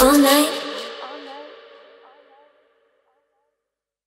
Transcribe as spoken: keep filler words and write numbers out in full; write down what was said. All night.